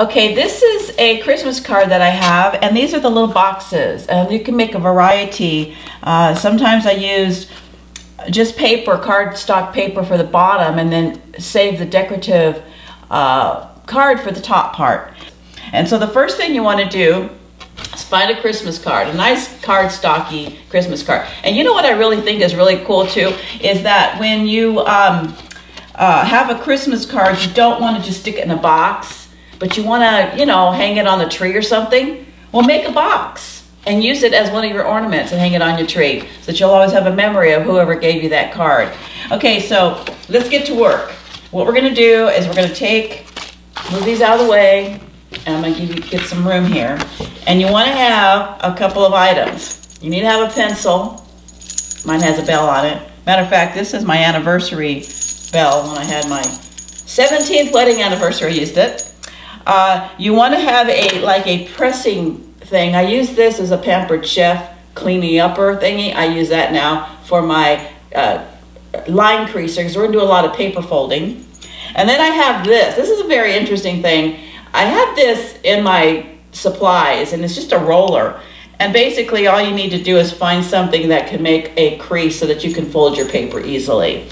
Okay, this is a Christmas card that I have, and these are the little boxes. You can make a variety. Sometimes I used just paper, cardstock paper for the bottom, and then save the decorative card for the top part. And so the first thing you want to do is find a Christmas card, a nice cardstocky Christmas card. And you know what I really think is really cool too, is that when you have a Christmas card, you don't want to just stick it in a box, but you want to, you know, hang it on a tree or something. Well, make a box and use it as one of your ornaments and hang it on your tree so that you'll always have a memory of whoever gave you that card. Okay, so let's get to work. What we're going to do is we're going to move these out of the way, and I'm going to get some room here. And you want to have a couple of items. You need to have a pencil. Mine has a bell on it. Matter of fact, this is my anniversary bell. When I had my 17th wedding anniversary, I used it. You want to have like a pressing thing. I use this as a Pampered Chef cleaning upper thingy. I use that now for my line creaser, because we're going to do a lot of paper folding. And then I have this. This is a very interesting thing. I have this in my supplies, and it's just a roller. And basically all you need to do is find something that can make a crease so that you can fold your paper easily.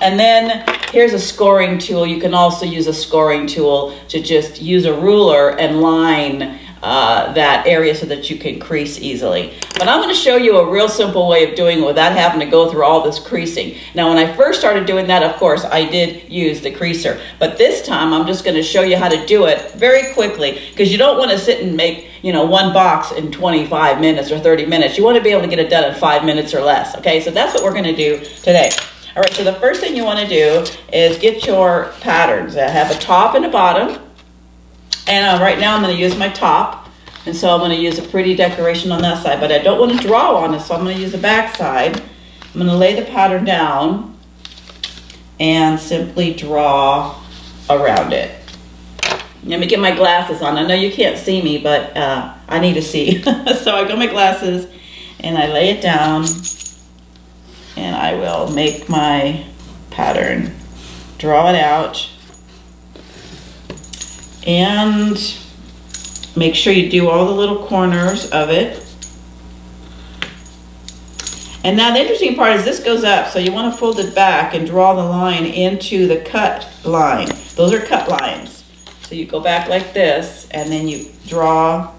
And then here's a scoring tool. You can also use a scoring tool to just use a ruler and line that area so that you can crease easily. But I'm going to show you a real simple way of doing it without having to go through all this creasing. Now, when I first started doing that, of course, I did use the creaser. But this time, I'm just going to show you how to do it very quickly, because you don't want to sit and make, you know, one box in 25 minutes or 30 minutes. You want to be able to get it done in 5 minutes or less. Okay, so that's what we're going to do today. All right, so the first thing you want to do is get your patterns. I have a top and a bottom, and right now I'm going to use my top, and so I'm going to use a pretty decoration on that side, but I don't want to draw on it, so I'm going to use the back side. I'm going to lay the pattern down and simply draw around it. Let me get my glasses on. I know you can't see me, but I need to see. So I got my glasses, and I lay it down. And I will make my pattern, draw it out, and make sure you do all the little corners of it. And now the interesting part is this goes up, so you want to fold it back and draw the line into the cut line. Those are cut lines. So you go back like this, and then you draw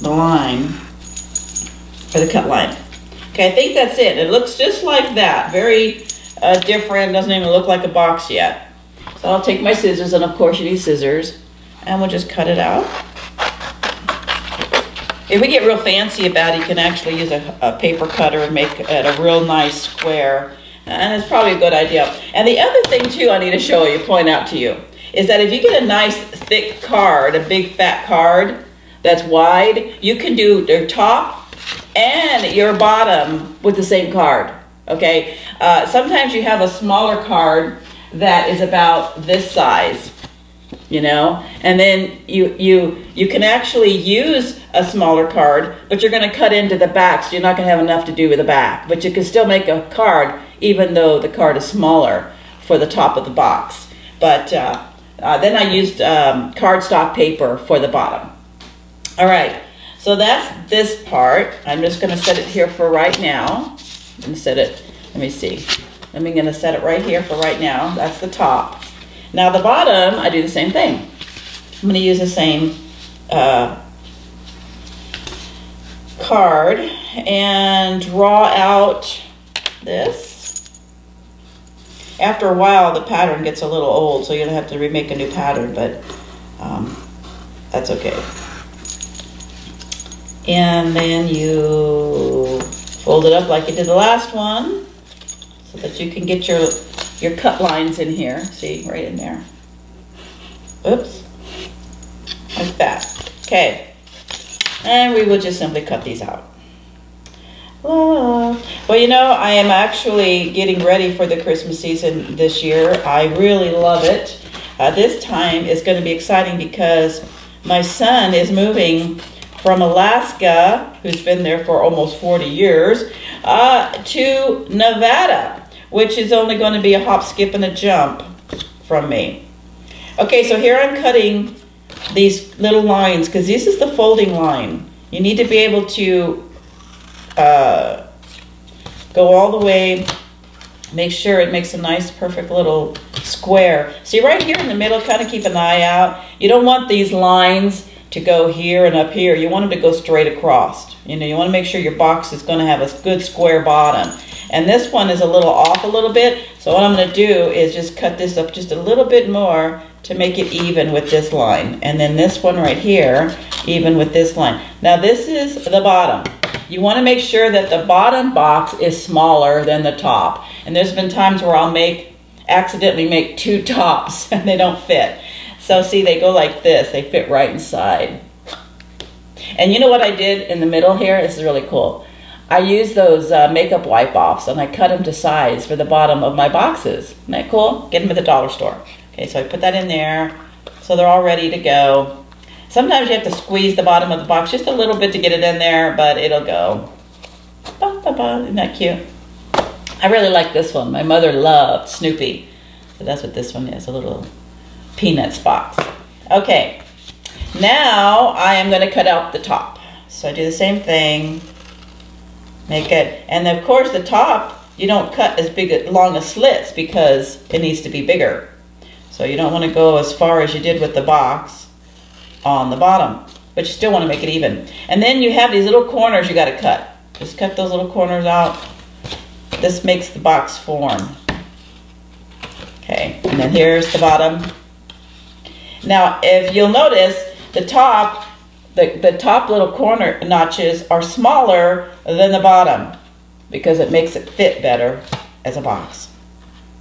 the line for the cut line. Okay, I think that's it. It looks just like that. Very different. Doesn't even look like a box yet. So I'll take my scissors, and of course you need scissors, and we'll just cut it out. If we get real fancy about it, you can actually use a paper cutter and make it a real nice square. And it's probably a good idea. And the other thing, too, I need to show you, point out to you, is that if you get a nice thick card, a big fat card that's wide, you can do their top and your bottom with the same card, okay? Sometimes you have a smaller card that is about this size, you know? And then you can actually use a smaller card, but you're gonna cut into the back, so you're not gonna have enough to do with the back, but you can still make a card even though the card is smaller for the top of the box. But then I used cardstock paper for the bottom. All right. So that's this part. I'm just going to set it here for right now. I'm going to set it, let me see. I'm going to set it right here for right now. That's the top. Now the bottom, I do the same thing. I'm going to use the same card and draw out this. After a while, the pattern gets a little old, so you're going to have to remake a new pattern, but that's okay. And then you fold it up like you did the last one so that you can get your cut lines in here. See, right in there. Oops. Like that. Okay. And we will just simply cut these out. Well, you know, I am actually getting ready for the Christmas season this year. I really love it. This time is going to be exciting because my son is moving from Alaska, who's been there for almost 40 years, to Nevada, which is only going to be a hop, skip, and a jump from me. Okay, so here I'm cutting these little lines because this is the folding line. You need to be able to go all the way, make sure it makes a nice perfect little square. See right here in the middle, kind of keep an eye out. You don't want these lines to go here and up here. You want them to go straight across. You know, you want to make sure your box is going to have a good square bottom. And this one is a little off a little bit. So what I'm going to do is just cut this up just a little bit more to make it even with this line. And then this one right here, even with this line. Now this is the bottom. You want to make sure that the bottom box is smaller than the top. And there's been times where I'll accidentally make two tops and they don't fit. So see, they go like this. They fit right inside. And you know what I did in the middle here? This is really cool. I used those makeup wipe-offs, and I cut them to size for the bottom of my boxes. Isn't that cool? Get them at the dollar store. Okay, so I put that in there, so they're all ready to go. Sometimes you have to squeeze the bottom of the box just a little bit to get it in there, but it'll go. Bah, bah, bah. Isn't that cute? I really like this one. My mother loved Snoopy. So that's what this one is, a little Peanuts box. Okay, now I am going to cut out the top. So I do the same thing. Make it, and of course the top, you don't cut as big along as slits because it needs to be bigger. So you don't want to go as far as you did with the box on the bottom, but you still want to make it even. And then you have these little corners you got to cut. Just cut those little corners out. This makes the box form. Okay, and then here's the bottom. Now, if you'll notice, the top, the top little corner notches are smaller than the bottom because it makes it fit better as a box.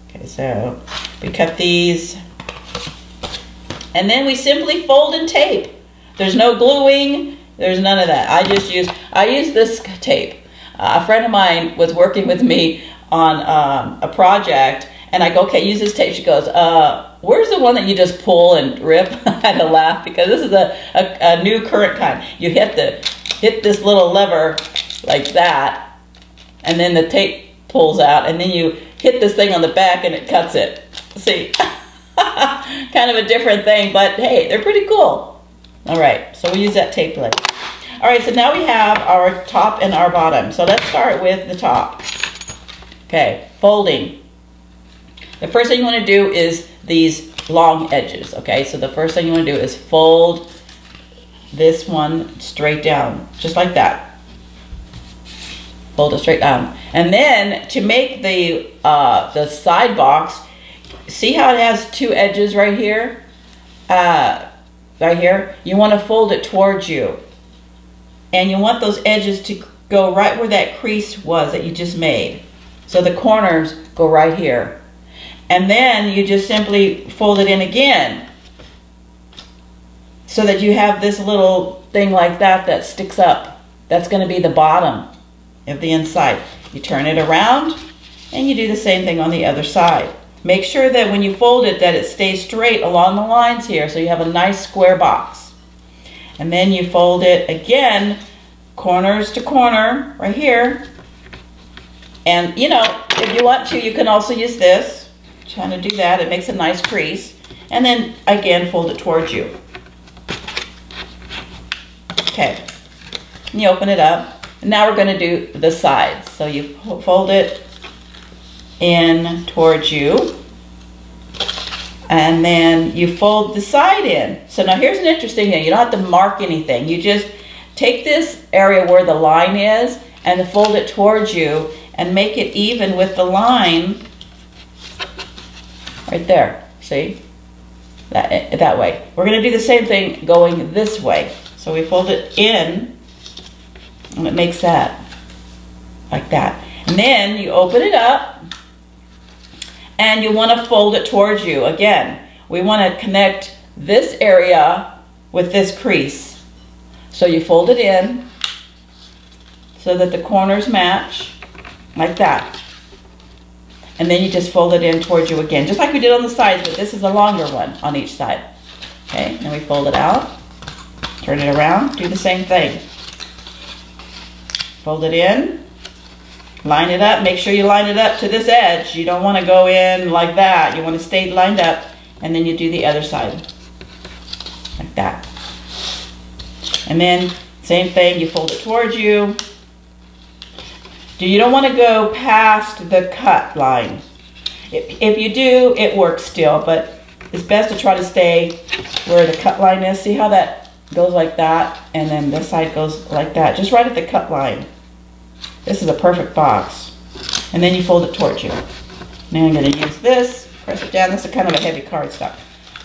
Okay, so we cut these and then we simply fold and tape. There's no gluing, there's none of that. I use this tape. A friend of mine was working with me on a project and I go, okay, use this tape. She goes, where's the one that you just pull and rip? I had to laugh because this is a new current kind. You have to hit this little lever like that, and then the tape pulls out, and then you hit this thing on the back and it cuts it. See, kind of a different thing, but hey, they're pretty cool. All right, so we'll use that tape later. All right, so now we have our top and our bottom. So let's start with the top. Okay, folding. The first thing you want to do is these long edges, okay? So the first thing you want to do is fold this one straight down, just like that. Fold it straight down. And then to make the side box, see how it has two edges right here? Right here? You want to fold it towards you. And you want those edges to go right where that crease was that you just made. So the corners go right here. And then you just simply fold it in again so that you have this little thing like that that sticks up. That's going to be the bottom of the inside. You turn it around and you do the same thing on the other side. Make sure that when you fold it that it stays straight along the lines here so you have a nice square box. And then you fold it again corners to corner right here. And you know, if you want to, you can also use this. Trying to do that, it makes a nice crease, and then again fold it towards you. Okay, and you open it up. Now we're going to do the sides. So you fold it in towards you, and then you fold the side in. So now here's an interesting thing: you don't have to mark anything. You just take this area where the line is and fold it towards you, and make it even with the line. Right there, see? That way. We're going to do the same thing going this way. So we fold it in, and it makes that, like that. And then you open it up, and you want to fold it towards you. Again, we want to connect this area with this crease. So you fold it in, so that the corners match, like that. And then you just fold it in towards you again, just like we did on the sides, but this is a longer one on each side. Okay, and we fold it out, turn it around, do the same thing. Fold it in, line it up, make sure you line it up to this edge. You don't want to go in like that, you want to stay lined up, and then you do the other side like that. And then same thing, you fold it towards you. You don't want to go past the cut line. If you do, it works still, but it's best to try to stay where the cut line is. See how that goes like that, and then this side goes like that, just right at the cut line. This is a perfect box. And then you fold it towards you. Now I'm going to use this, press it down. This is kind of a heavy cardstock.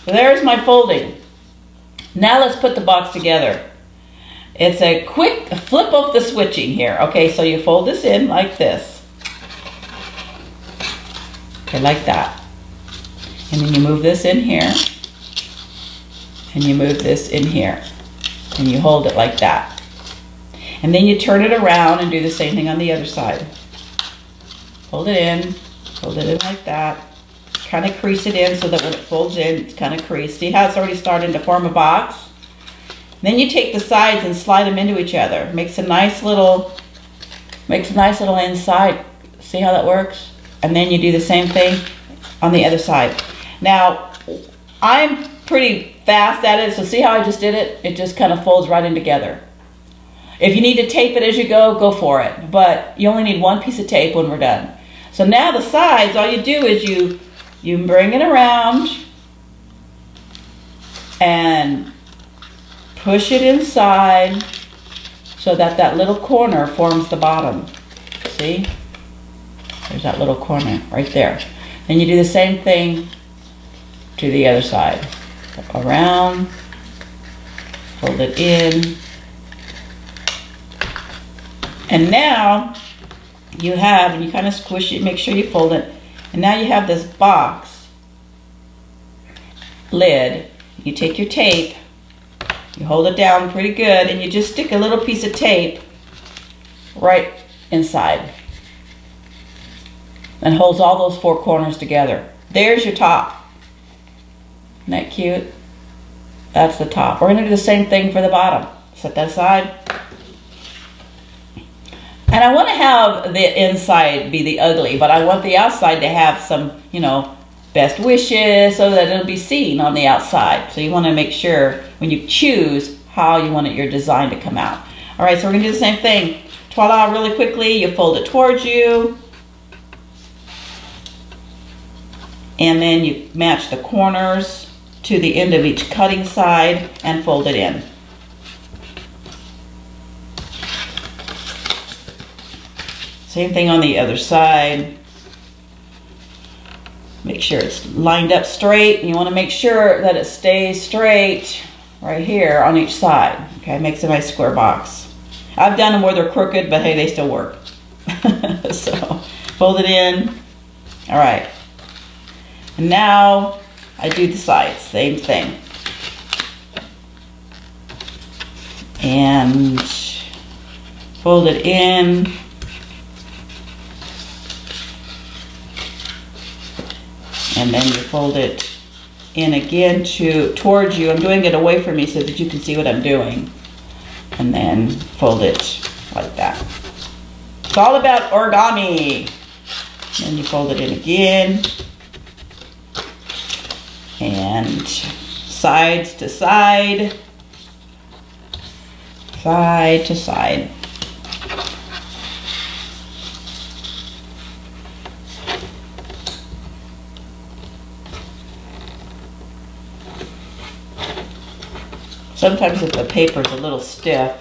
So there's my folding. Now let's put the box together. It's a quick flip of the switching here. Okay, so you fold this in like this. Okay, like that. And then you move this in here. And you move this in here. And you hold it like that. And then you turn it around and do the same thing on the other side. Fold it in like that. Kind of crease it in so that when it folds in, it's kind of creased. See how it's already starting to form a box? Then you take the sides and slide them into each other. Makes a nice little inside. See how that works? And then you do the same thing on the other side. Now, I'm pretty fast at it, so see how I just did it? It just kind of folds right in together. If you need to tape it as you go, go for it. But you only need one piece of tape when we're done. So now the sides, all you do is you bring it around and push it inside so that that little corner forms the bottom. See? There's that little corner right there. Then you do the same thing to the other side. Around, fold it in. And now you have, and you kind of squish it, make sure you fold it. And now you have this box lid. You take your tape. You hold it down pretty good, and you just stick a little piece of tape right inside. And holds all those four corners together. There's your top. Isn't that cute? That's the top. We're going to do the same thing for the bottom. Set that aside. And I want to have the inside be the ugly, but I want the outside to have some, you know, best wishes so that it'll be seen on the outside. So you want to make sure when you choose how you want your design to come out. All right, so we're going to do the same thing. Voila, really quickly, you fold it towards you. And then you match the corners to the end of each cutting side and fold it in. Same thing on the other side. Make sure it's lined up straight. You want to make sure that it stays straight right here on each side. Okay, makes a nice square box. I've done them where they're crooked, but hey, they still work. So, fold it in. All right. And now I do the sides, same thing. And fold it in. And then you fold it in again towards you. I'm doing it away from me so that you can see what I'm doing. And then fold it like that. It's all about origami. And you fold it in again. And sides to side. Side to side. Sometimes if the paper's a little stiff,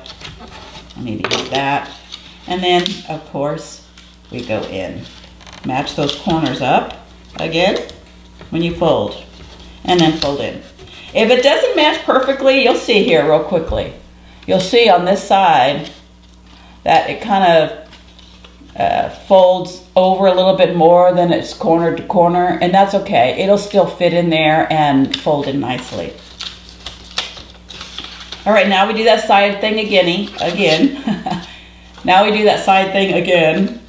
I need to use that. And then, of course, we go in. Match those corners up again when you fold. And then fold in. If it doesn't match perfectly, you'll see here real quickly. You'll see on this side that it kind of folds over a little bit more than it's corner to corner. And that's okay. It'll still fit in there and fold in nicely. All right, now we do that side thing again. Now we do that side thing again.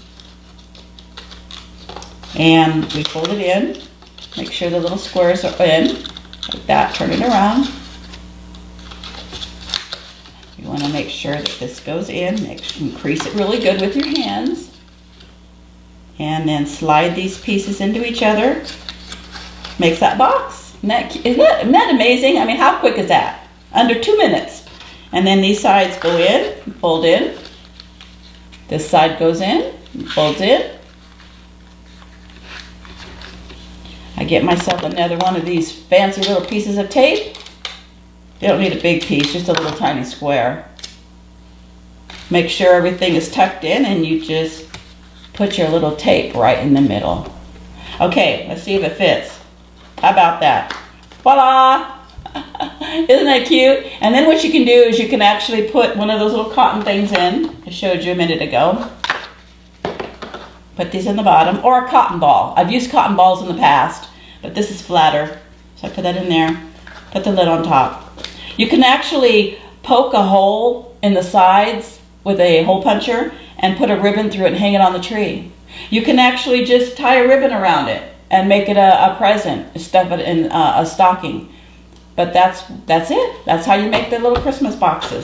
And we fold it in. Make sure the little squares are in. Like that, turn it around. You want to make sure that this goes in. Crease it really good with your hands. And then slide these pieces into each other. Makes that box. Isn't that amazing? I mean, how quick is that? Under 2 minutes. And then these sides go in, fold in. This side goes in, folds in. I get myself another one of these fancy little pieces of tape. You don't need a big piece, just a little tiny square. Make sure everything is tucked in and you just put your little tape right in the middle. Okay, let's see if it fits. How about that? Voila! Isn't that cute? And then what you can do is you can actually put one of those little cotton things in. I showed you a minute ago. Put these in the bottom, or a cotton ball. I've used cotton balls in the past, but this is flatter. So I put that in there. Put the lid on top. You can actually poke a hole in the sides with a hole puncher and put a ribbon through it and hang it on the tree. You can actually just tie a ribbon around it and make it a present, stuff it in a stocking. But that's it. That's how you make the little Christmas boxes.